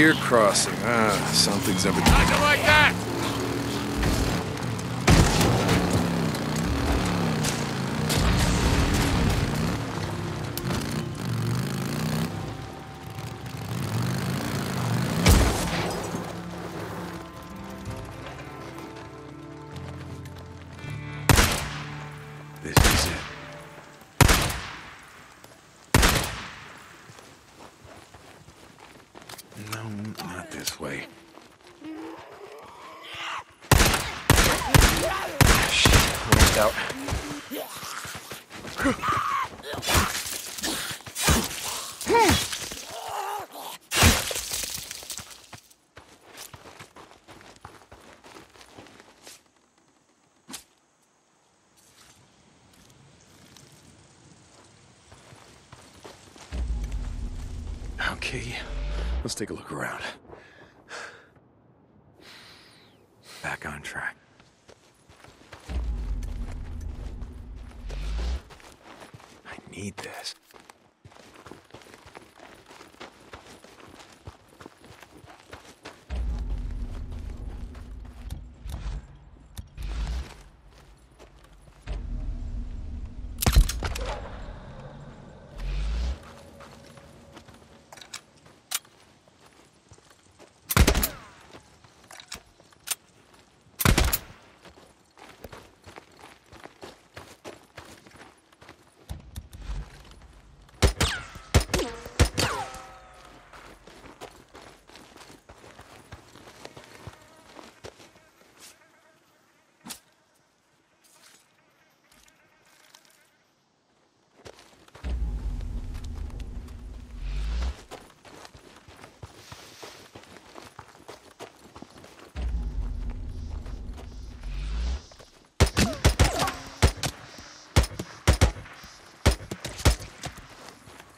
Deer crossing. Ah, something's up. Nothing like that! Okay, let's take a look around. Back on track. I need this.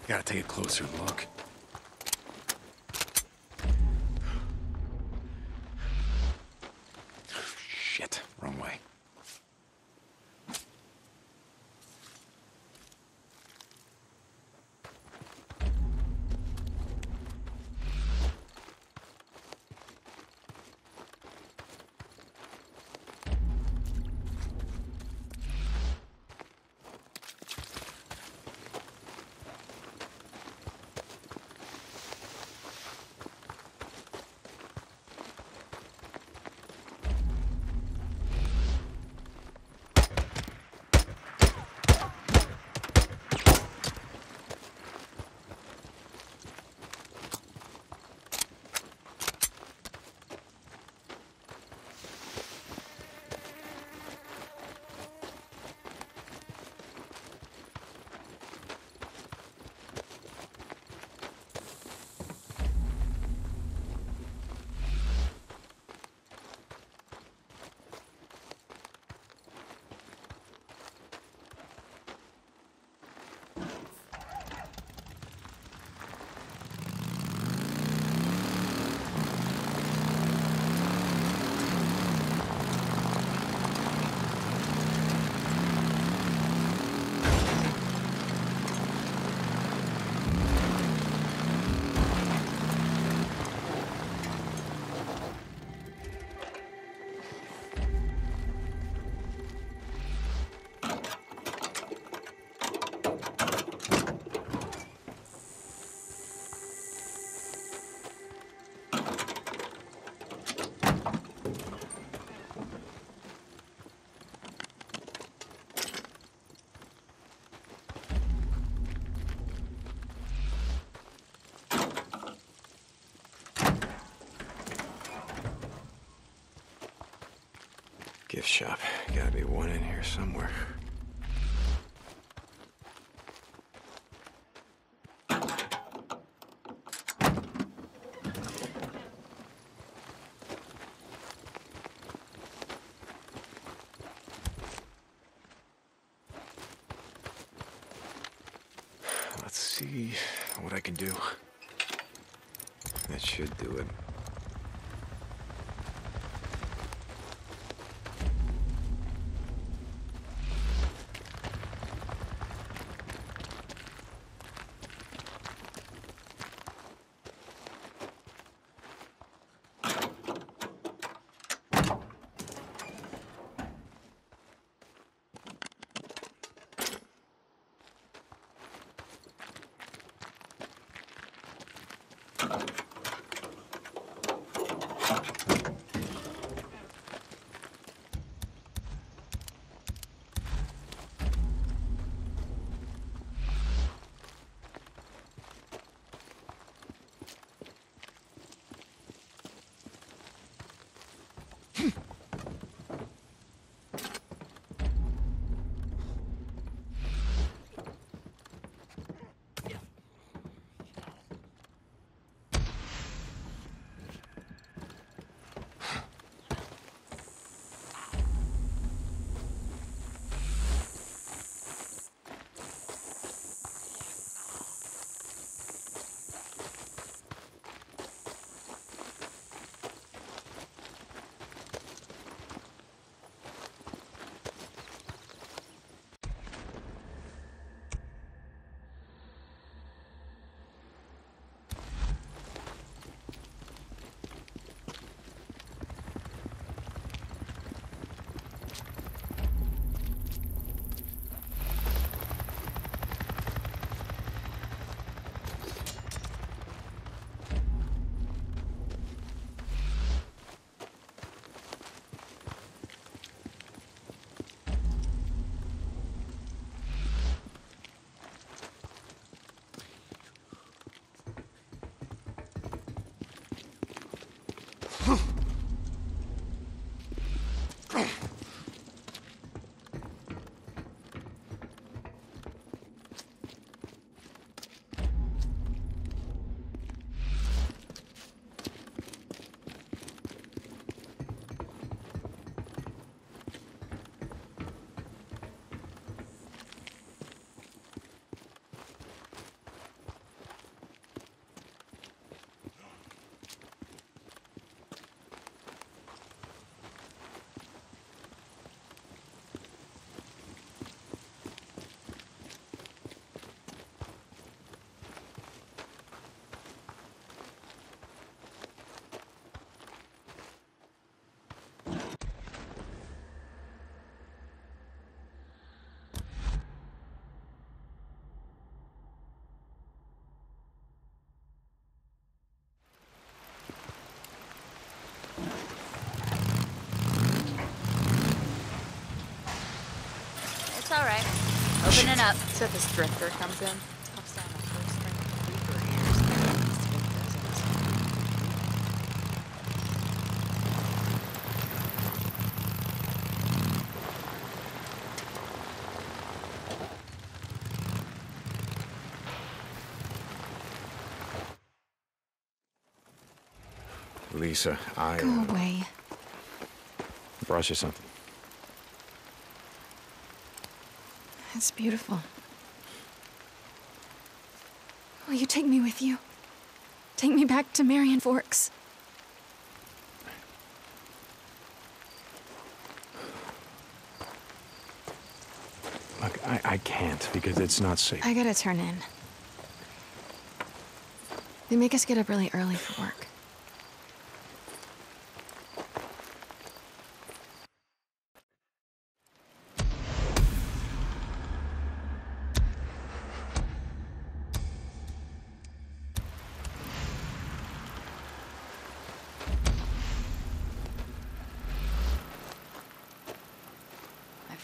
Gotta take a closer look. Shit, wrong way. Gift shop. Gotta be one in here somewhere. Let's see what I can do. That should do it. It's all right. Open it up. So this drifter comes in. Lisa, I... Go away. Brought you something. It's beautiful. Will you take me with you? Take me back to Marion Forks. Look, I can't because it's not safe. I gotta turn in. They make us get up really early for work.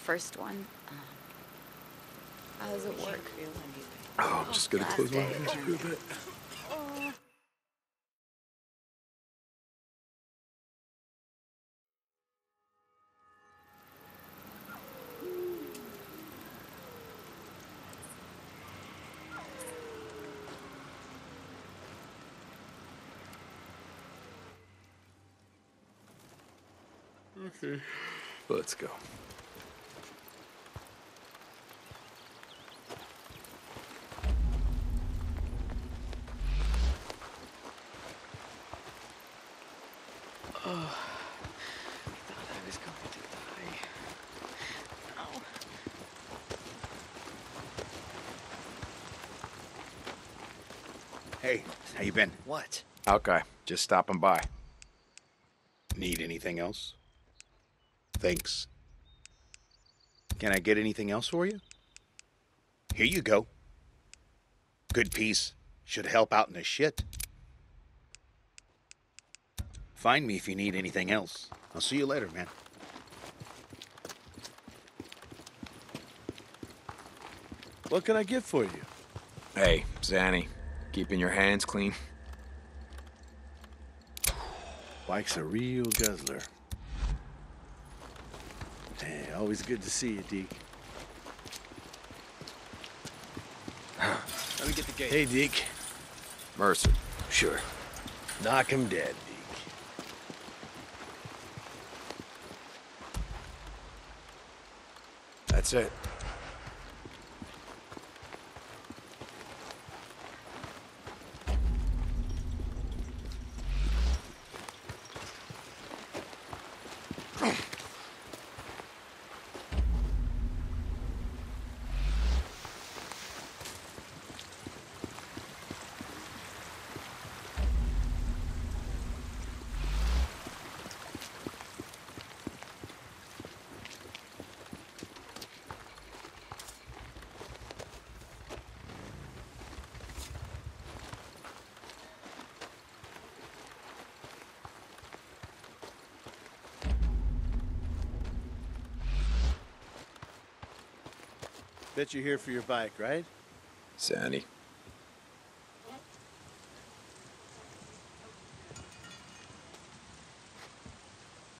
First one. How's it work? Oh, I'm just gonna close my eyes for a bit. Okay, let's go. Oh, I thought I was going to die. No. Hey, how you been? What? Okay, just stopping by. Need anything else? Thanks. Can I get anything else for you? Here you go. Good piece. Should help out in the shit. Find me if you need anything else. I'll see you later, man. What can I get for you? Hey, Zanny. Keeping your hands clean? Mike's a real guzzler. Hey, always good to see you, Deke. Let me get the gate. Hey, Deke. Mercer. Sure. Knock him dead. That's it. Bet you're here for your bike, right? Zanny.